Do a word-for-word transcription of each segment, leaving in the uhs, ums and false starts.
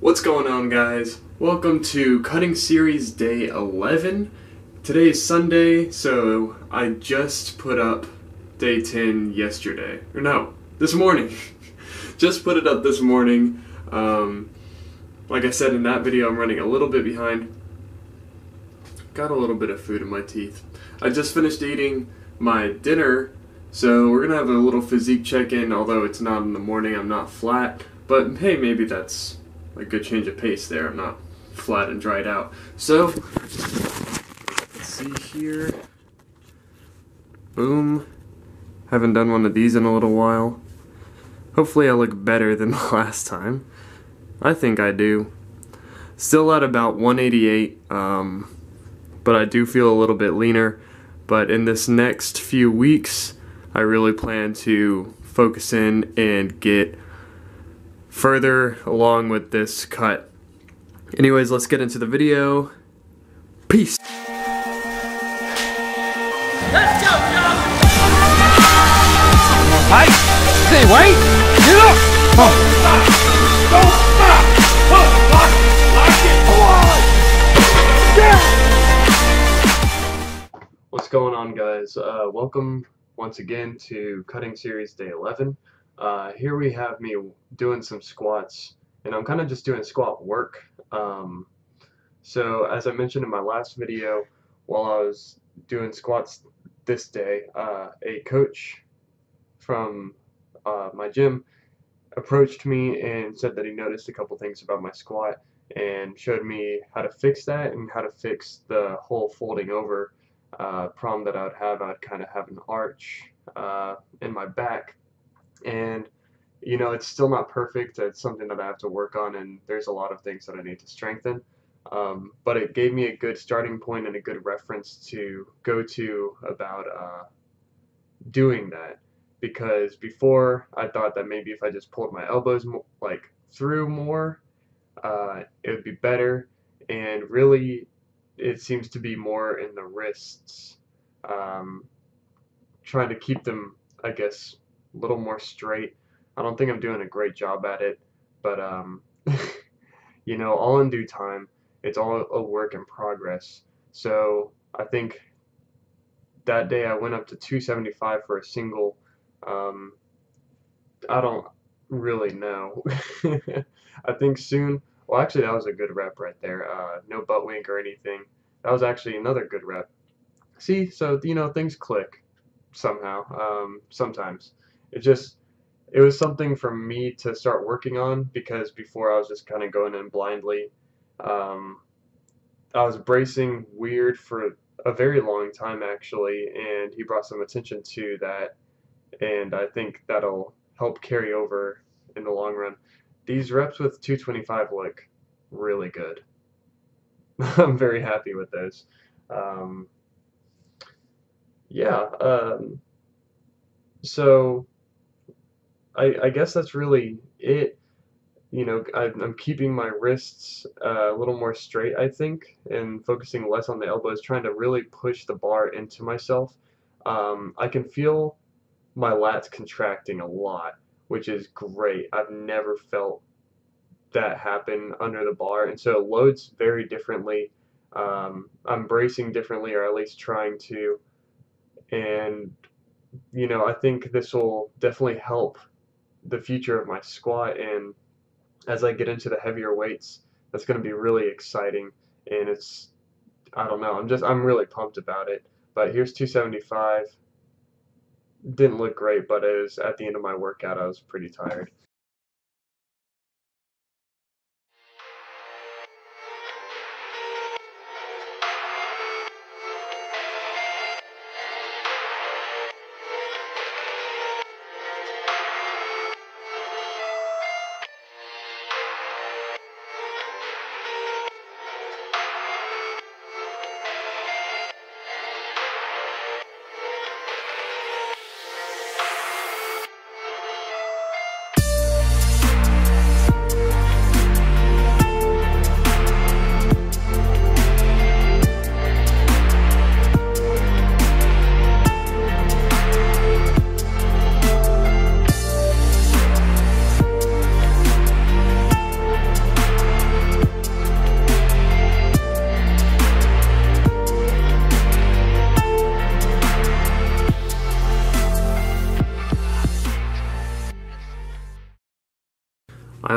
What's going on, guys? Welcome to cutting series day eleven. Today is Sunday, so I just put up day ten yesterday. Or no, this morning. Just put it up this morning. Um, like I said in that video, I'm running a little bit behind. Got a little bit of food in my teeth. I just finished eating my dinner, so we're gonna have a little physique check-in, although it's not in the morning, I'm not flat. But hey, maybe that's a good change of pace there. I'm not flat and dried out. So, let's see here. Boom. Haven't done one of these in a little while. Hopefully I look better than the last time. I think I do. Still at about one eighty-eight, um, but I do feel a little bit leaner. But in this next few weeks, I really plan to focus in and get further along with this cut. Anyways, let's get into the video. Peace. Let's go, John. Hi. Stay wait. Get up. Oh. Stop. Don't stop. Oh, lock it. Lock it. Come on. Yeah. What's going on, guys? Uh, welcome once again to cutting series day eleven. Uh, here we have me doing some squats, and I'm kind of just doing squat work. Um, so as I mentioned in my last video, while I was doing squats this day, uh, a coach from uh, my gym approached me and said that he noticed a couple things about my squat and showed me how to fix that and how to fix the whole folding over uh, problem that I would have. I'd kind of have an arch uh, in my back. And you know, it's still not perfect. It's something that I have to work on, and there's a lot of things that I need to strengthen, um, but it gave me a good starting point and a good reference to go to about uh, doing that, because before I thought that maybe if I just pulled my elbows mo like through more, uh, it would be better, and really it seems to be more in the wrists, um, trying to keep them, I guess, a little more straight. I don't think I'm doing a great job at it, but um, you know, all in due time. It's all a work in progress. So I think that day I went up to two seventy-five for a single. Um, I don't really know. I think soon. Well, actually, that was a good rep right there. Uh, no butt wink or anything. That was actually another good rep. See, so you know, things click somehow. Um, sometimes. It just, it was something for me to start working on, because before I was just kind of going in blindly. Um, I was bracing weird for a very long time, actually, and he brought some attention to that, and I think that'll help carry over in the long run. These reps with two twenty-five look really good. I'm very happy with those. Um, yeah, um, so... I, I guess that's really it. You know, I, I'm keeping my wrists uh, a little more straight, I think, and focusing less on the elbows, trying to really push the bar into myself. Um, I can feel my lats contracting a lot, which is great. I've never felt that happen under the bar, and so it loads very differently. Um, I'm bracing differently, or at least trying to, and you know, I think this will definitely help the future of my squat, and as I get into the heavier weights, that's going to be really exciting, and it's, I don't know, I'm just, I'm really pumped about it. But here's two seventy-five. Didn't look great, but it was at the end of my workout. I was pretty tired.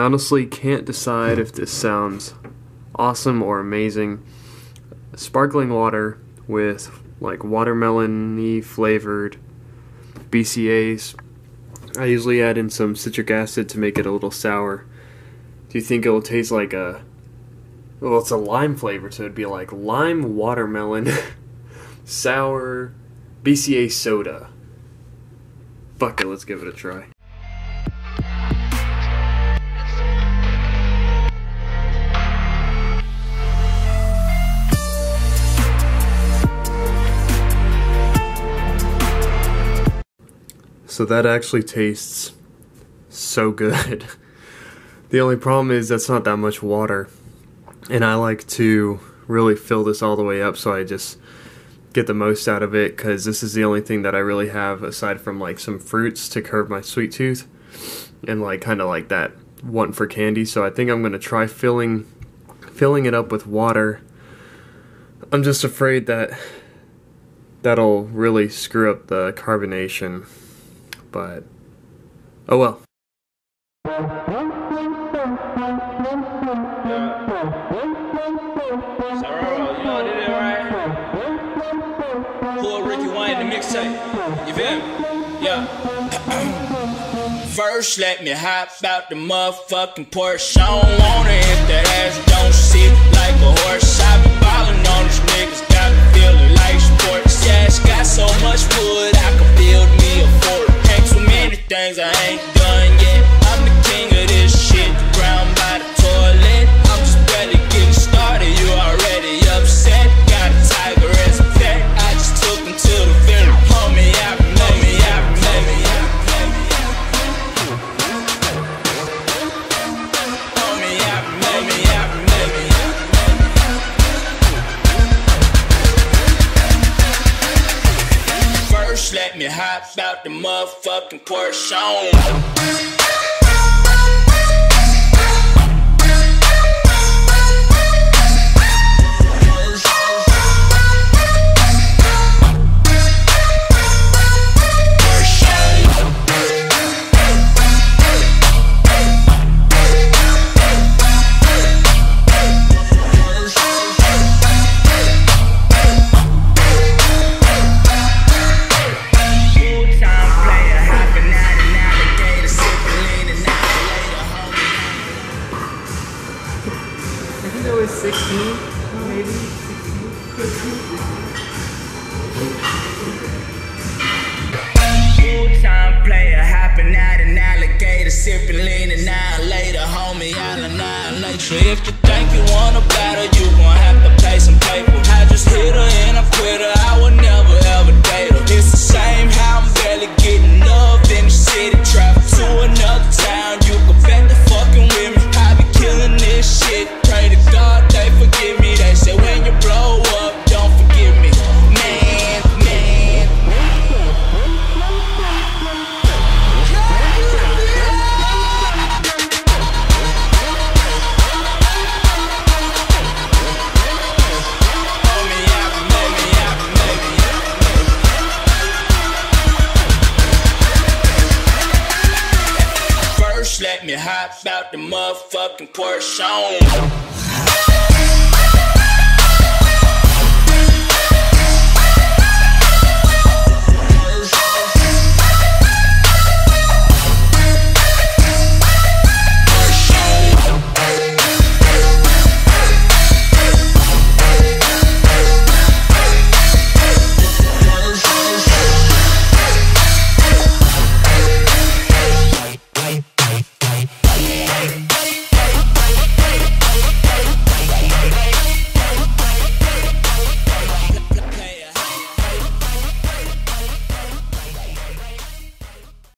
honestly can't decide if this sounds awesome or amazing. Sparkling water with like watermelon-y flavored B C As. I usually add in some citric acid to make it a little sour. Do you think it'll taste like a... well, it's a lime flavor, so it'd be like lime watermelon sour B C A soda. Fuck it, let's give it a try. So that actually tastes so good. The only problem is that's not that much water. And I like to really fill this all the way up so I just get the most out of it, because this is the only thing that I really have aside from like some fruits to curb my sweet tooth and like kind of like that want for candy. So I think I'm going to try filling filling it up with water. I'm just afraid that that'll really screw up the carbonation, but oh well. First, let me hop out the motherfucking Porsche. I don't want to hit that ass, don't sit like a horse. I've been ballin' on these niggas, got me feeling like sports. Yeah, it's got so much wood, I could build me a fort. Ain't too many things I ain't done yet. I'm the king of this shit, ground by the toilet. I'm just barely getting started, you already upset. Got a tiger as a pet, I just took him to the venom. Homie, I remember, I remember, I remember. Let me hop out the motherfucking Porsche. So if you think you wanna battle, you gon' have to pay some paper. I just hit her and I quit her, I would never ever date her. It's the same how I'm barely getting up in the city. Travel to another town, you can bet the fucking with me. I be killing this shit, pray to God they forgive me. They say when you blow up, don't forgive me. Let me hop out the motherfucking Porsche.